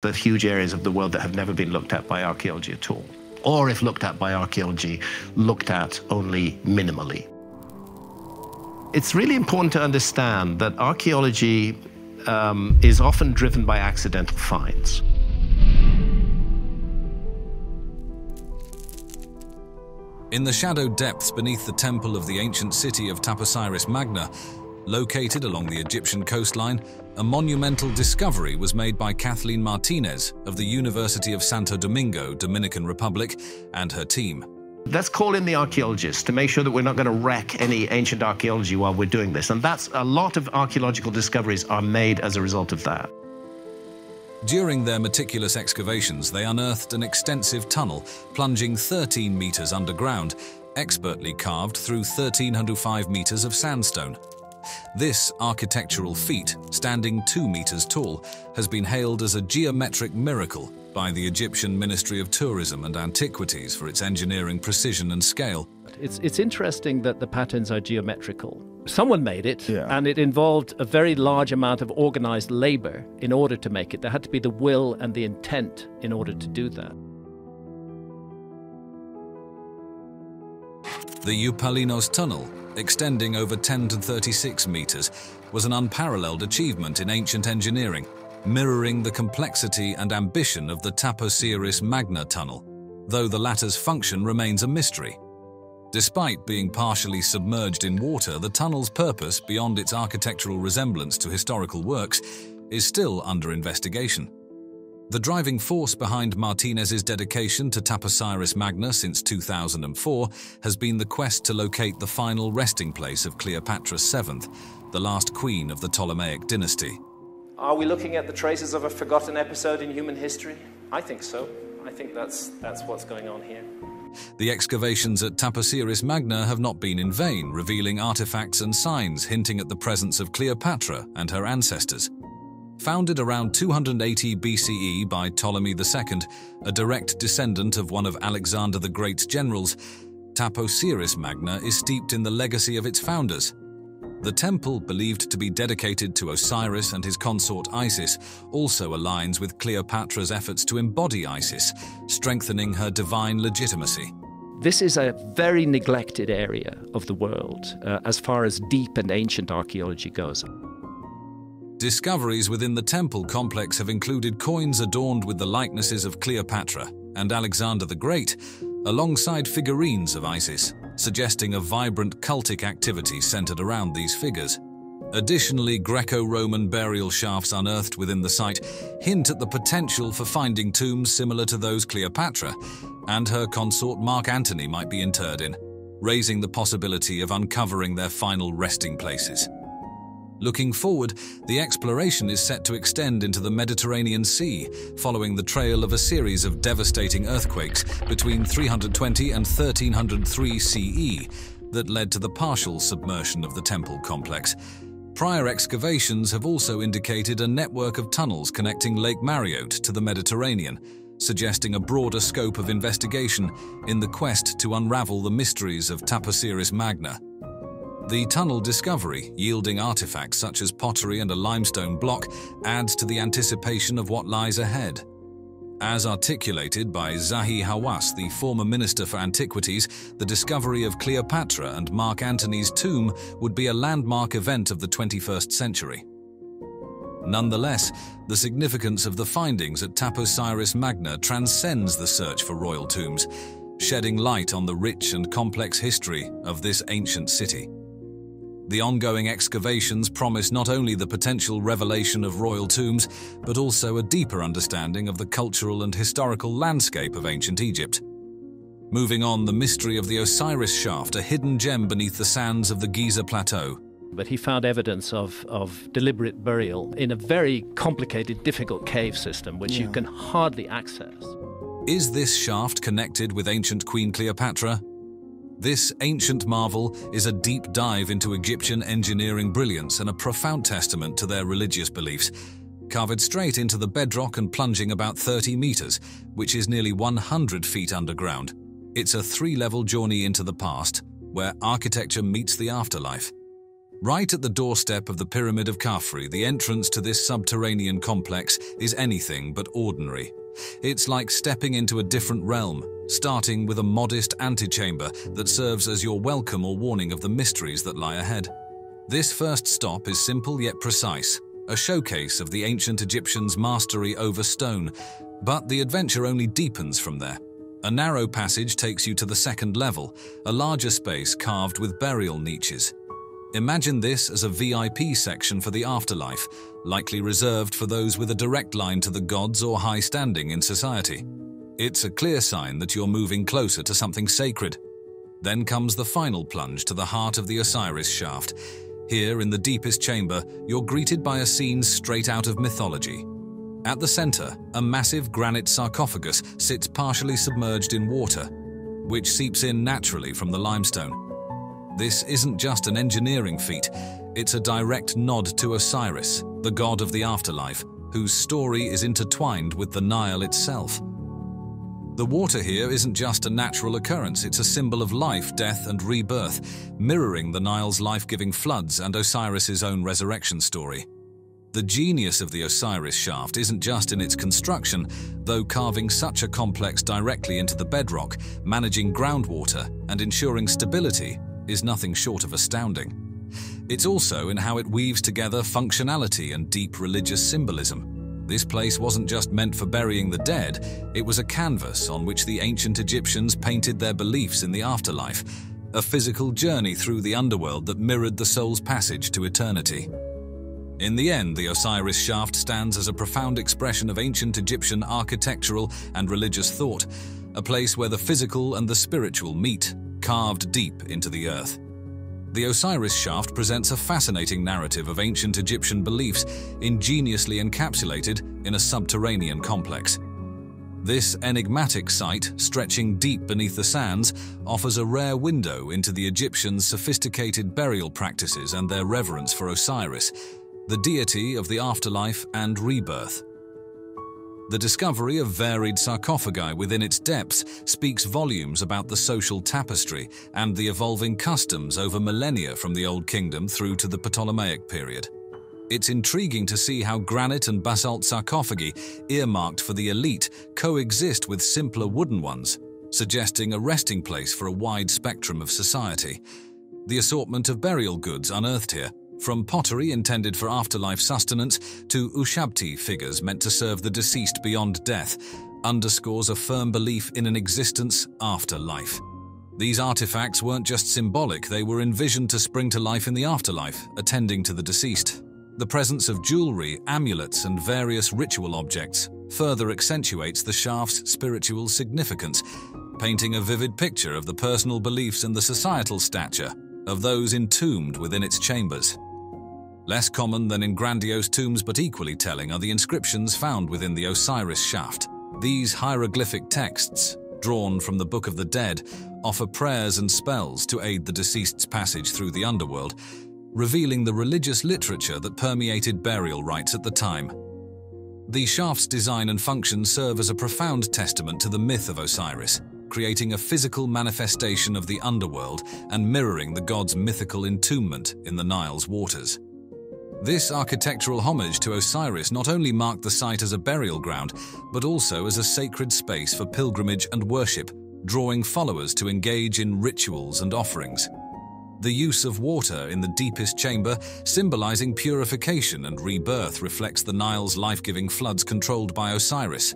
the huge areas of the world that have never been looked at by archaeology at all, or if looked at by archaeology, looked at only minimally. It's really important to understand that archaeology is often driven by accidental finds. In the shadow depths beneath the temple of the ancient city of Taposiris Magna, located along the Egyptian coastline, a monumental discovery was made by Kathleen Martinez of the University of Santo Domingo, Dominican Republic, and her team. Let's call in the archaeologists to make sure that we're not going to wreck any ancient archaeology while we're doing this. And that's a lot of archaeological discoveries are made as a result of that. During their meticulous excavations, they unearthed an extensive tunnel plunging 13 meters underground, expertly carved through 1,305 meters of sandstone. This architectural feat, standing 2 meters tall, has been hailed as a geometric miracle by the Egyptian Ministry of Tourism and Antiquities for its engineering precision and scale. It's interesting that the patterns are geometrical. Someone made it, and it involved a very large amount of organized labor in order to make it. There had to be the will and the intent in order to do that. The Eupalinos Tunnel, extending over 10 to 36 meters, was an unparalleled achievement in ancient engineering, mirroring the complexity and ambition of the Taposiris Magna Tunnel, though the latter's function remains a mystery. Despite being partially submerged in water, the tunnel's purpose, beyond its architectural resemblance to historical works, is still under investigation. The driving force behind Martinez's dedication to Taposiris Magna since 2004 has been the quest to locate the final resting place of Cleopatra VII, the last queen of the Ptolemaic dynasty. Are we looking at the traces of a forgotten episode in human history? I think so. I think that's what's going on here. The excavations at Taposiris Magna have not been in vain, revealing artifacts and signs hinting at the presence of Cleopatra and her ancestors. Founded around 280 BCE by Ptolemy II, a direct descendant of one of Alexander the Great's generals, Taposiris Magna is steeped in the legacy of its founders. The temple, believed to be dedicated to Osiris and his consort Isis, also aligns with Cleopatra's efforts to embody Isis, strengthening her divine legitimacy. This is a very neglected area of the world, as far as deep and ancient archaeology goes. Discoveries within the temple complex have included coins adorned with the likenesses of Cleopatra and Alexander the Great, alongside figurines of Isis, suggesting a vibrant cultic activity centered around these figures. Additionally, Greco-Roman burial shafts unearthed within the site hint at the potential for finding tombs similar to those Cleopatra and her consort Mark Antony might be interred in, raising the possibility of uncovering their final resting places. Looking forward, the exploration is set to extend into the Mediterranean Sea, following the trail of a series of devastating earthquakes between 320 and 1303 CE that led to the partial submersion of the temple complex. Prior excavations have also indicated a network of tunnels connecting Lake Mariot to the Mediterranean, suggesting a broader scope of investigation in the quest to unravel the mysteries of Taposiris Magna. The tunnel discovery, yielding artifacts such as pottery and a limestone block, adds to the anticipation of what lies ahead. As articulated by Zahi Hawass, the former Minister for Antiquities, the discovery of Cleopatra and Mark Antony's tomb would be a landmark event of the 21st century. Nonetheless, the significance of the findings at Taposiris Magna transcends the search for royal tombs, shedding light on the rich and complex history of this ancient city. The ongoing excavations promise not only the potential revelation of royal tombs, but also a deeper understanding of the cultural and historical landscape of ancient Egypt. Moving on, the mystery of the Osiris shaft, a hidden gem beneath the sands of the Giza plateau. But he found evidence of deliberate burial in a very complicated, difficult cave system, which you can hardly access. Is this shaft connected with ancient Queen Cleopatra? This ancient marvel is a deep dive into Egyptian engineering brilliance and a profound testament to their religious beliefs. Carved straight into the bedrock and plunging about 30 meters, which is nearly 100 feet underground, it's a three-level journey into the past, where architecture meets the afterlife. Right at the doorstep of the Pyramid of Khafre, the entrance to this subterranean complex is anything but ordinary. It's like stepping into a different realm, starting with a modest antechamber that serves as your welcome or warning of the mysteries that lie ahead. This first stop is simple yet precise, a showcase of the ancient Egyptians' mastery over stone, but the adventure only deepens from there. A narrow passage takes you to the second level, a larger space carved with burial niches. Imagine this as a VIP section for the afterlife, likely reserved for those with a direct line to the gods or high standing in society. It's a clear sign that you're moving closer to something sacred. Then comes the final plunge to the heart of the Osiris shaft. Here, in the deepest chamber, you're greeted by a scene straight out of mythology. At the center, a massive granite sarcophagus sits partially submerged in water, which seeps in naturally from the limestone. This isn't just an engineering feat, it's a direct nod to Osiris, the god of the afterlife, whose story is intertwined with the Nile itself. The water here isn't just a natural occurrence, it's a symbol of life, death, and rebirth, mirroring the Nile's life-giving floods and Osiris's own resurrection story. The genius of the Osiris shaft isn't just in its construction, though carving such a complex directly into the bedrock, managing groundwater, and ensuring stability is nothing short of astounding. It's also in how it weaves together functionality and deep religious symbolism. This place wasn't just meant for burying the dead, it was a canvas on which the ancient Egyptians painted their beliefs in the afterlife, a physical journey through the underworld that mirrored the soul's passage to eternity. In the end, the Osiris shaft stands as a profound expression of ancient Egyptian architectural and religious thought, a place where the physical and the spiritual meet, carved deep into the earth. The Osiris shaft presents a fascinating narrative of ancient Egyptian beliefs, ingeniously encapsulated in a subterranean complex. This enigmatic site, stretching deep beneath the sands, offers a rare window into the Egyptians' sophisticated burial practices and their reverence for Osiris, the deity of the afterlife and rebirth. The discovery of varied sarcophagi within its depths speaks volumes about the social tapestry and the evolving customs over millennia from the Old Kingdom through to the Ptolemaic period. It's intriguing to see how granite and basalt sarcophagi, earmarked for the elite, coexist with simpler wooden ones, suggesting a resting place for a wide spectrum of society. The assortment of burial goods unearthed here, from pottery intended for afterlife sustenance to Ushabti figures meant to serve the deceased beyond death, underscores a firm belief in an existence after life. These artifacts weren't just symbolic, they were envisioned to spring to life in the afterlife, attending to the deceased. The presence of jewelry, amulets, and various ritual objects further accentuates the shaft's spiritual significance, painting a vivid picture of the personal beliefs and the societal stature of those entombed within its chambers. Less common than in grandiose tombs but equally telling are the inscriptions found within the Osiris shaft. These hieroglyphic texts, drawn from the Book of the Dead, offer prayers and spells to aid the deceased's passage through the underworld, revealing the religious literature that permeated burial rites at the time. The shaft's design and function serve as a profound testament to the myth of Osiris, creating a physical manifestation of the underworld and mirroring the god's mythical entombment in the Nile's waters. This architectural homage to Osiris not only marked the site as a burial ground, but also as a sacred space for pilgrimage and worship, drawing followers to engage in rituals and offerings. The use of water in the deepest chamber, symbolizing purification and rebirth, reflects the Nile's life-giving floods controlled by Osiris,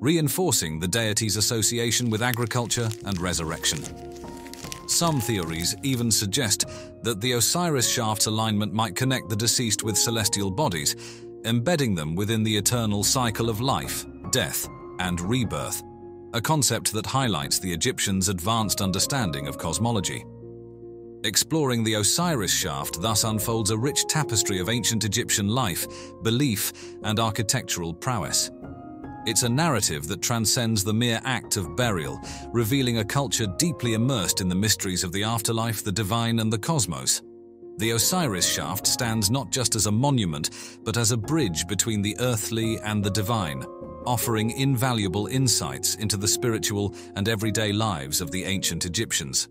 reinforcing the deity's association with agriculture and resurrection. Some theories even suggest that the Osiris shaft's alignment might connect the deceased with celestial bodies, embedding them within the eternal cycle of life, death, and rebirth, a concept that highlights the Egyptians' advanced understanding of cosmology. Exploring the Osiris shaft thus unfolds a rich tapestry of ancient Egyptian life, belief, and architectural prowess. It's a narrative that transcends the mere act of burial, revealing a culture deeply immersed in the mysteries of the afterlife, the divine, and the cosmos. The Osiris shaft stands not just as a monument, but as a bridge between the earthly and the divine, offering invaluable insights into the spiritual and everyday lives of the ancient Egyptians.